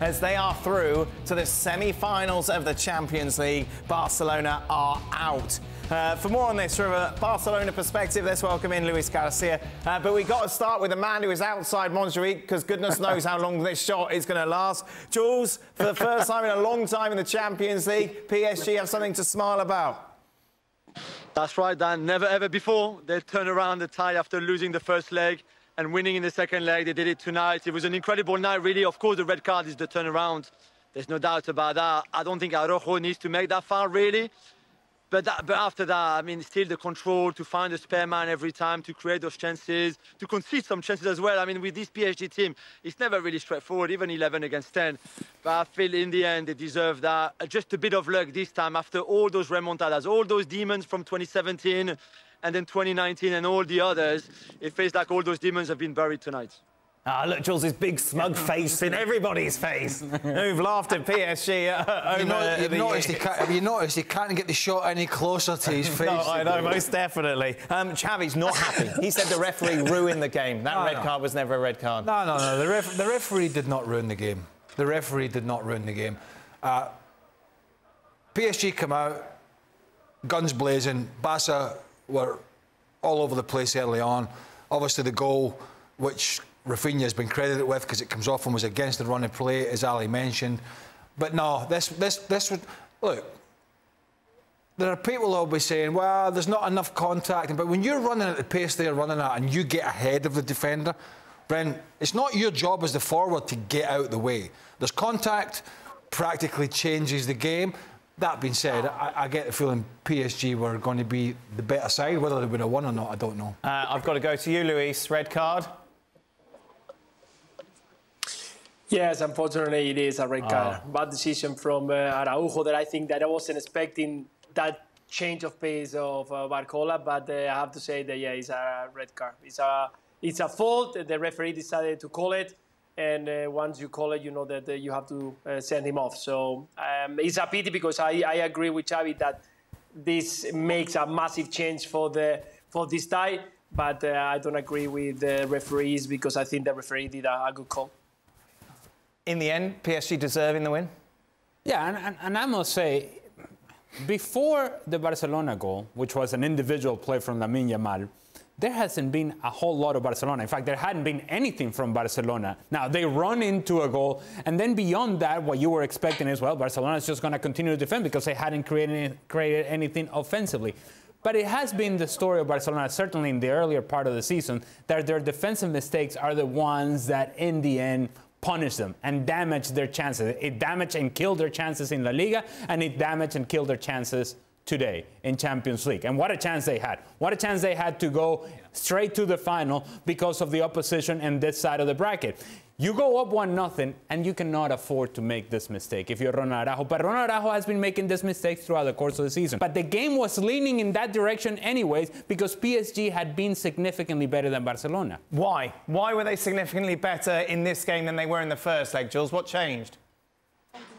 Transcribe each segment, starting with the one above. As they are through to the semi-finals of the Champions League, Barcelona are out. For more on this from a Barcelona perspective, let's welcome in Luis Garcia. But we've got to start with a man who is outside Montjuïc, because goodness knows how long this shot is going to last. Jules, for the first time in a long time in the Champions League, PSG have something to smile about. That's right, Dan. Never ever before they turned around the tie after losing the first leg and winning in the second leg. They did it tonight. It was an incredible night, really. Of course, the red card is the turnaround. There's no doubt about that. I don't think Araujo needs to make that foul, really. But after that, I mean, still the control to find a spare man every time, to create those chances, to concede some chances as well. I mean, with this PSG team, it's never really straightforward, even 11 against 10. But I feel in the end, they deserve that. Just a bit of luck this time after all those remontadas, all those demons from 2017, and then 2019 and all the others. It feels like all those demons have been buried tonight. Ah, look, Jules' big smug face in everybody's face. Who've laughed at PSG at home. Have you noticed he can't get the shot any closer to his face? No, I know, most definitely. Xavi's not happy. He said the referee ruined the game. That red card was never a red card. No, no, no. The referee did not ruin the game. The referee did not ruin the game. PSG come out, guns blazing. Barca were all over the place early on. Obviously, the goal, which Rafinha has been credited with because it comes off and was against the run of play, as Ali mentioned. But no, this would look. There are people always saying, "Well, there's not enough contact." But when you're running at the pace they're running at and you get ahead of the defender, then it's not your job as the forward to get out of the way. There's contact, practically changes the game. That being said, I get the feeling PSG were going to be the better side. Whether they would have won or not, I don't know. I've got to go to you, Luis. Red card. Yes, unfortunately, it is a red card. Bad decision from Araujo. That I think that I wasn't expecting that change of pace of Barcola, but I have to say that yeah, it's a red card. It's a fault. The referee decided to call it, and once you call it, you know that you have to send him off. So it's a pity because I agree with Xavi that this makes a massive change for this tie, but I don't agree with the referees because I think the referee did a good call. In the end, PSG deserving the win? Yeah, and I must say, before the Barcelona goal, which was an individual play from Lamine Yamal, there hasn't been a whole lot of Barcelona. In fact, there hadn't been anything from Barcelona. Now, they run into a goal, and then beyond that, what you were expecting is, well, Barcelona's just going to continue to defend because they hadn't created anything offensively. But it has been the story of Barcelona, certainly in the earlier part of the season, that their defensive mistakes are the ones that, in the end, punish them and damage their chances. It damaged and killed their chances in La Liga, and it damaged and killed their chances today in Champions League. And what a chance they had. What a chance they had to go straight to the final because of the opposition and this side of the bracket. You go up 1-0, and you cannot afford to make this mistake if you're Ronald Araujo. But Ronald Araujo has been making this mistake throughout the course of the season. But the game was leaning in that direction anyways because PSG had been significantly better than Barcelona. Why? Why were they significantly better in this game than they were in the first leg, Jules? What changed?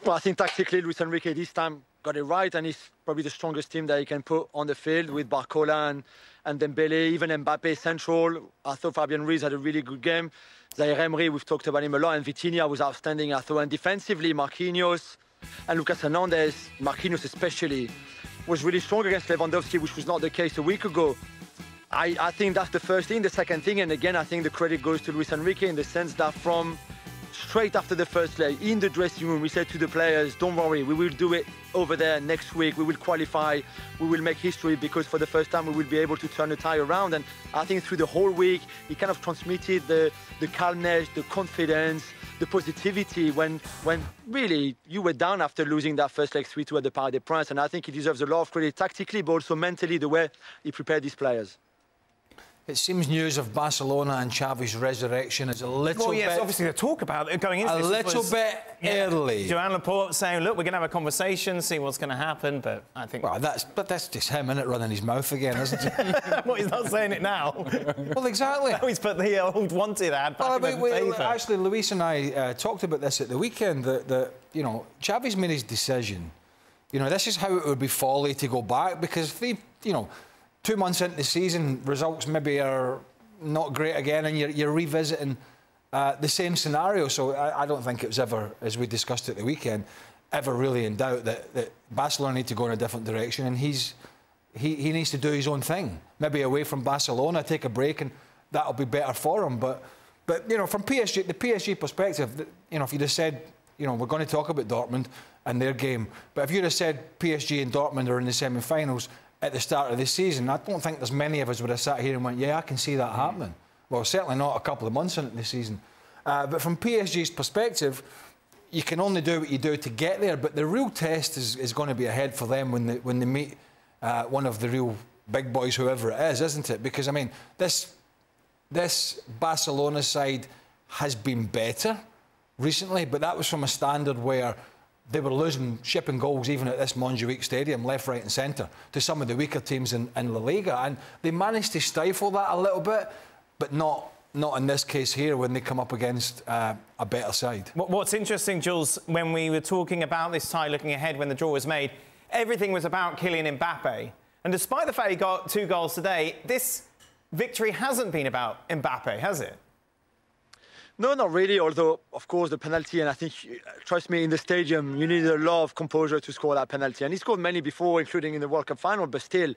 Well, I think tactically, Luis Enrique this time got it right, and he's probably the strongest team that he can put on the field with Barcola and Dembélé, even Mbappe central. I thought Fabian Ruiz had a really good game. Zaire Emery, we've talked about him a lot, and Vitinha was outstanding, I thought. And defensively, Marquinhos and Lucas Hernandez, Marquinhos especially, was really strong against Lewandowski, which was not the case a week ago. I think that's the first thing. The second thing, and again, I think the credit goes to Luis Enrique in the sense that from straight after the first leg, in the dressing room, we said to the players, don't worry, we will do it over there next week. We will qualify, we will make history, because for the first time we will be able to turn the tie around. And I think through the whole week, he kind of transmitted the calmness, the confidence, the positivity when really you were down after losing that first leg 3-2 at the Parc des Princes. And I think he deserves a lot of credit tactically, but also mentally, the way he prepared his players. It seems news of Barcelona and Xavi's resurrection is a little bit... Well, yes, obviously the talk about it going into this a little bit early. Joan Laporta saying, look, we're going to have a conversation, see what's going to happen, but I think... Well, that's just him, isn't it, running his mouth again, isn't it? Well, he's not saying it now. Well, exactly. Now he's put the old wanted ad back in the paper. Actually, Luis and I talked about this at the weekend, that you know, Xavi's made his decision. You know, this is how it would be folly to go back, because if they, you know... 2 months into the season, results maybe are not great again, and you're revisiting The same scenario, so I don't think it was ever, as we discussed at the weekend, ever really in doubt that Barcelona need to go in a different direction, and he needs to do his own thing. Maybe away from Barcelona, take a break, and that'll be better for him. But you know, from PSG, the PSG perspective, you know, if you'd have said, you know, we're going to talk about Dortmund and their game, but if you'd have said PSG and Dortmund are in the semi-finals at the start of the season, I don't think there's many of us would have sat here and went, yeah, I can see that happening. Well, certainly not a couple of months into the season. But from PSG's perspective, you can only do what you do to get there, but the real test is going to be ahead for them when they meet one of the real big boys, whoever it is, isn't it? Because, I mean, this Barcelona side has been better recently, but that was from a standard where they were losing, shipping goals even at this Montjuïc stadium, left, right and centre, to some of the weaker teams in La Liga. And they managed to stifle that a little bit, but not in this case here when they come up against a better side. What's interesting, Jules, when we were talking about this tie looking ahead when the draw was made, everything was about Kylian Mbappe. And despite the fact he got 2 goals today, this victory hasn't been about Mbappe, has it? No, not really, although, of course, the penalty, and I think, trust me, in the stadium, you need a lot of composure to score that penalty. And he scored many before, including in the World Cup final, but still,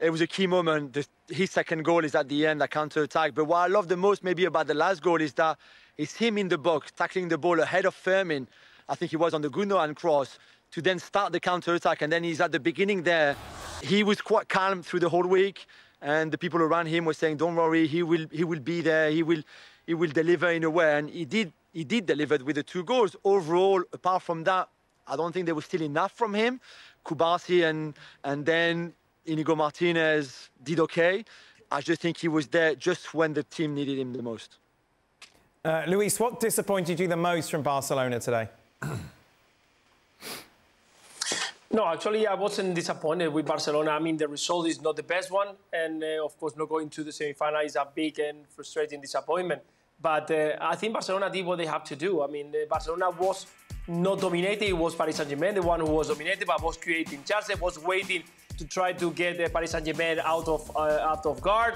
it was a key moment. His second goal is at the end, a counter-attack. But what I love the most, maybe, about the last goal is that it's him in the box, tackling the ball ahead of Firmin. I think he was on the Gundogan cross, to then start the counter-attack, and then he's at the beginning there. He was quite calm through the whole week, and the people around him were saying, don't worry, he will be there, he will deliver in a way, and he did deliver with the 2 goals. Overall, apart from that, I don't think there was still enough from him. Kubasi and then Íñigo Martínez did okay. I just think he was there just when the team needed him the most. Luis, what disappointed you the most from Barcelona today? No, actually, I wasn't disappointed with Barcelona. I mean, the result is not the best one. And, of course, not going to the semi-final is a big and frustrating disappointment. But I think Barcelona did what they have to do. I mean, Barcelona was not dominated. It was Paris Saint-Germain, the one who was dominated, but was creating chances, was waiting to try to get Paris Saint-Germain out of guard,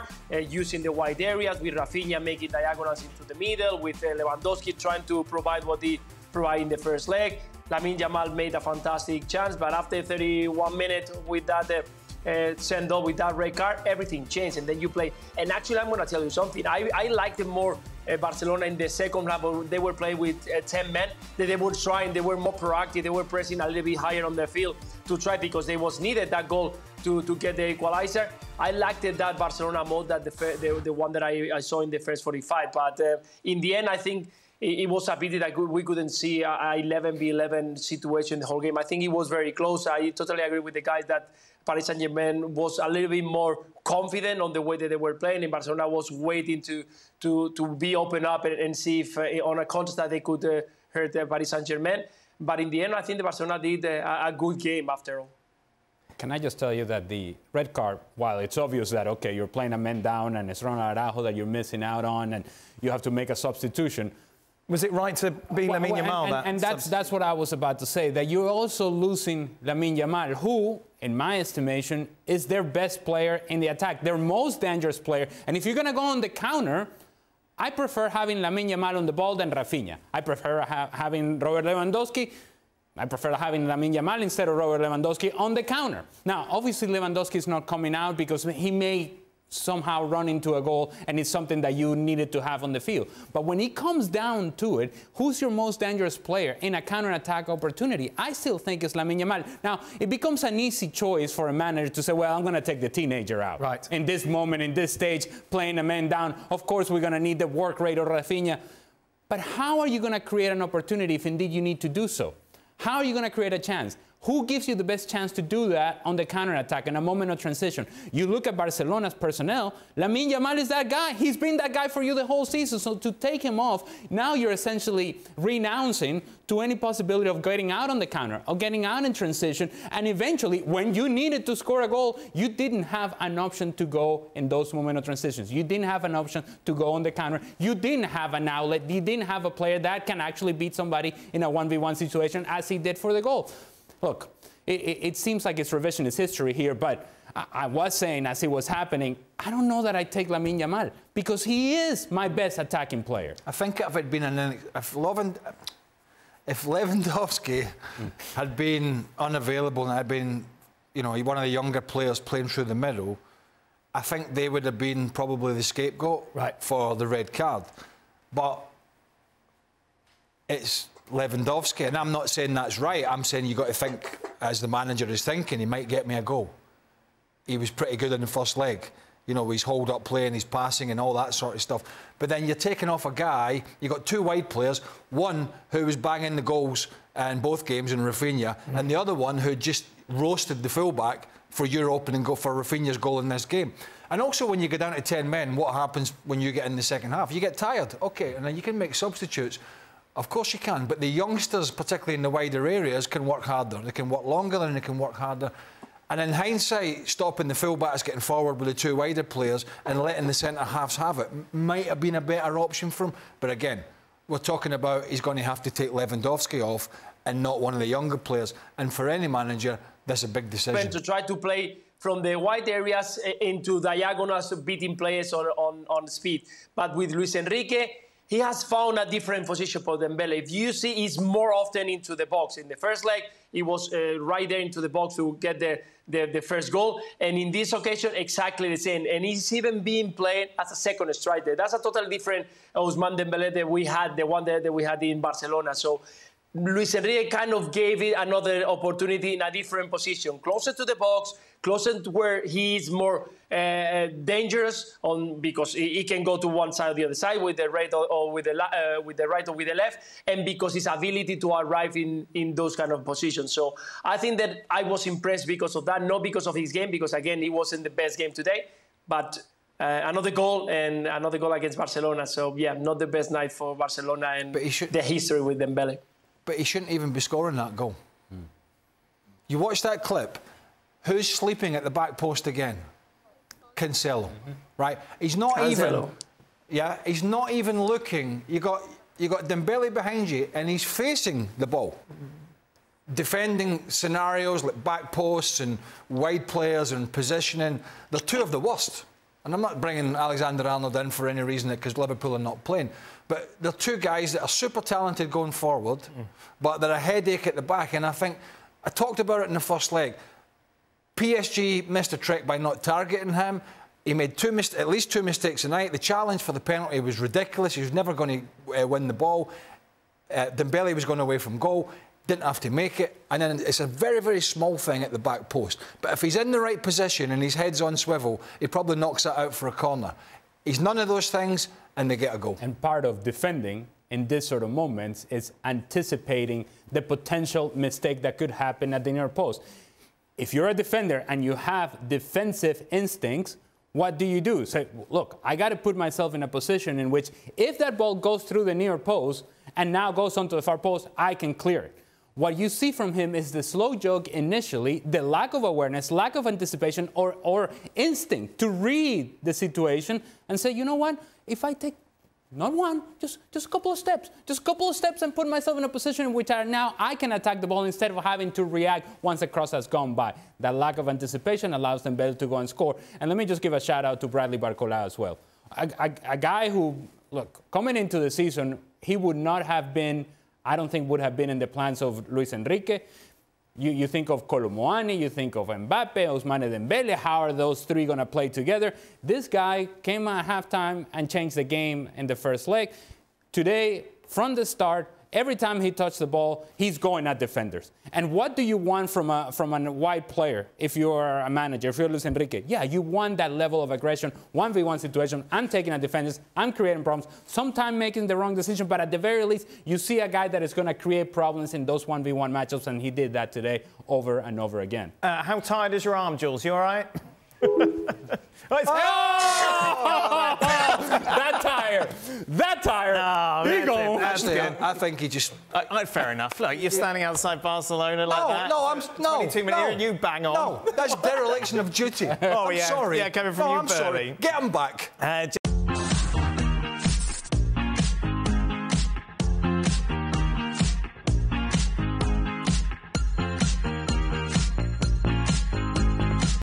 using the wide areas, with Rafinha making diagonals into the middle, with Lewandowski trying to provide what he provided in the first leg. Lamine Yamal made a fantastic chance, but after 31 minutes with that send-off, with that red card, everything changed, and then you play. And actually, I'm going to tell you something. I liked them more, Barcelona, in the second half. They were playing with 10 men. They were trying. They were more proactive. They were pressing a little bit higher on the field to try, because they was needed that goal to get the equalizer. I liked that Barcelona more than the one that I saw in the first 45. But in the end, I think it was a pity that we couldn't see a 11-v-11 situation the whole game. I think it was very close. I totally agree with the guys that Paris Saint-Germain was a little bit more confident on the way that they were playing, and Barcelona was waiting to be open up and see if on a contest that they could hurt Paris Saint-Germain. But in the end, I think the Barcelona did a good game after all. Can I just tell you that the red card, while it's obvious that, okay, you're playing a man down and it's Ronald Araujo that you're missing out on and you have to make a substitution, was it right to be Lamine Yamal? And that's what I was about to say, that you're also losing Lamine Yamal, who, in my estimation, is their best player in the attack, their most dangerous player. And if you're going to go on the counter, I prefer having Lamine Yamal on the ball than Rafinha. I prefer having Robert Lewandowski. I prefer having Lamine Yamal instead of Robert Lewandowski on the counter. Now, obviously, Lewandowski is not coming out because he may somehow run into a goal, and it's something that you needed to have on the field. But when it comes down to it, who's your most dangerous player in a counter-attack opportunity? I still think it's Lamine Yamal. Now, it becomes an easy choice for a manager to say, well, I'm going to take the teenager out. Right. In this moment, in this stage, playing a man down, of course we're going to need the work rate of Rafinha. But how are you going to create an opportunity if indeed you need to do so? How are you going to create a chance? Who gives you the best chance to do that on the counter-attack in a moment of transition? You look at Barcelona's personnel, Lamine Yamal is that guy. He's been that guy for you the whole season. So to take him off, now you're essentially renouncing to any possibility of getting out on the counter or getting out in transition. And eventually, when you needed to score a goal, you didn't have an option to go in those moment of transitions. You didn't have an option to go on the counter. You didn't have an outlet. You didn't have a player that can actually beat somebody in a 1v1 situation as he did for the goal. Look, it seems like it's revisionist history here, but I was saying as it was happening, I don't know that I take Lamine Yamal because he is my best attacking player. I think if it'd been an if Lewandowski had been unavailable and had been, you know, one of the younger players playing through the middle, I think they would have been probably the scapegoat for the red card. But it's Lewandowski, and I'm not saying that's right. I'm saying you've got to think, as the manager is thinking, he might get me a goal. He was pretty good in the first leg. You know, his hold-up play and his passing and all that sort of stuff. But then you're taking off a guy, you've got two wide players, one who was banging the goals in both games in Rafinha, and the other one who just roasted the fullback for your opening goal, for Rafinha's goal in this game. And also when you go down to 10 men, what happens when you get in the second half? You get tired, OK, and then you can make substitutes. Of course you can, but the youngsters, particularly in the wider areas, can work harder. They can work longer and they can work harder. And in hindsight, stopping the full-backs getting forward with the two wider players and letting the centre-halves have it might have been a better option for him. But again, we're talking about he's going to have to take Lewandowski off and not one of the younger players. And for any manager, that's a big decision. To try to play from the wide areas into diagonals, beating players on speed. But with Luis Enrique, he has found a different position for Dembélé. If you see, he's more often into the box. In the first leg, he was right there into the box to get the first goal. And in this occasion, exactly the same. And he's even being played as a second striker. That's a totally different Ousmane Dembélé that we had, the one that we had in Barcelona. So Luis Enrique kind of gave it another opportunity in a different position, closer to the box, closer to where he is more dangerous, because he can go to one side or the other side with the right or with the right or with the left, and because his ability to arrive in those kind of positions. So I think that I was impressed because of that, not because of his game, because again it wasn't the best game today, but another goal and another goal against Barcelona. So yeah, not the best night for Barcelona and the history with Dembélé. But he shouldn't even be scoring that goal. You watch that clip, who's sleeping at the back post again? Cancelo, right? He's not even... Yeah, he's not even looking. You got Dembélé behind you and he's facing the ball. Defending scenarios like back posts and wide players and positioning. They're two of the worst. And I'm not bringing Alexander-Arnold in for any reason because Liverpool are not playing. But they're two guys that are super talented going forward, but they're a headache at the back. And I think, I talked about it in the first leg, PSG missed a trick by not targeting him. He made at least two mistakes tonight. The challenge for the penalty was ridiculous. He was never going to win the ball. Dembélé was going away from goal. Didn't have to make it. And then it's a very, very small thing at the back post. But if he's in the right position and his head's on swivel, he probably knocks it out for a corner. He's none of those things, and they get a goal. And part of defending in this sort of moments is anticipating the potential mistake that could happen at the near post. If you're a defender and you have defensive instincts, what do you do? Say, look, I got to put myself in a position in which if that ball goes through the near post and now goes onto the far post, I can clear it. What you see from him is the slow jog initially, the lack of awareness, lack of anticipation or instinct to read the situation and say, you know what, if I take not one, just a couple of steps, and put myself in a position in which now I can attack the ball instead of having to react once the cross has gone by. That lack of anticipation allows Dembélé to go and score. And let me just give a shout out to Bradley Barcola as well. A guy who, look, coming into the season, he would not have been... I don't think would have been in the plans of Luis Enrique. You think of Kolo Muani, you think of Mbappe, Ousmane Dembélé. How are those three going to play together? This guy came at halftime and changed the game in the first leg. Today, from the start, every time he touched the ball, he's going at defenders. And what do you want from a wide player if you're a manager, if you're Luis Enrique? Yeah, you want that level of aggression, 1v1 situation. I'm taking at defenders. I'm creating problems, sometimes making the wrong decision. But at the very least, you see a guy that is going to create problems in those 1v1 matchups. And he did that today over and over again. How tired is your arm, Jules? You all right? Oh! That tire! That tire! Oh, there you go. Actually, I think he just... fair enough. Look, you're standing outside Barcelona like that. No, you bang on. No, that's dereliction of duty. Oh, I'm sorry. Yeah, coming from you, Burley. Sorry. Get him back.